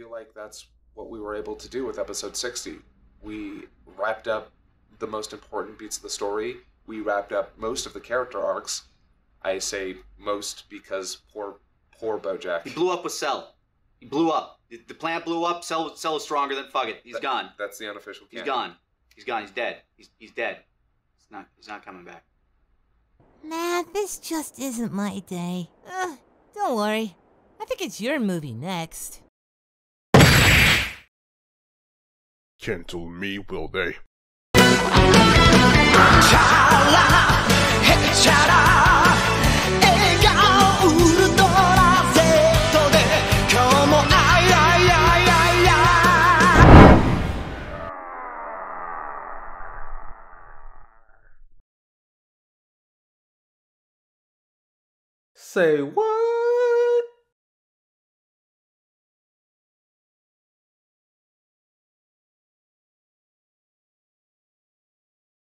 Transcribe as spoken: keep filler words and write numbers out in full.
feel like that's what we were able to do with episode sixty. We wrapped up the most important beats of the story. We wrapped up most of the character arcs. I say most because poor poor BoJack. He blew up with Cell. He blew up. The plant blew up. Cell Cell is stronger than fuck it. He's that, gone. That's the unofficial canon. He's gone. He's gone. He's dead. He's he's dead. He's not he's not coming back. Nah, this just isn't my day. Ugh, don't worry. I think it's your movie next. Cancel me, will they? Cha-La, head cha-la. Say what?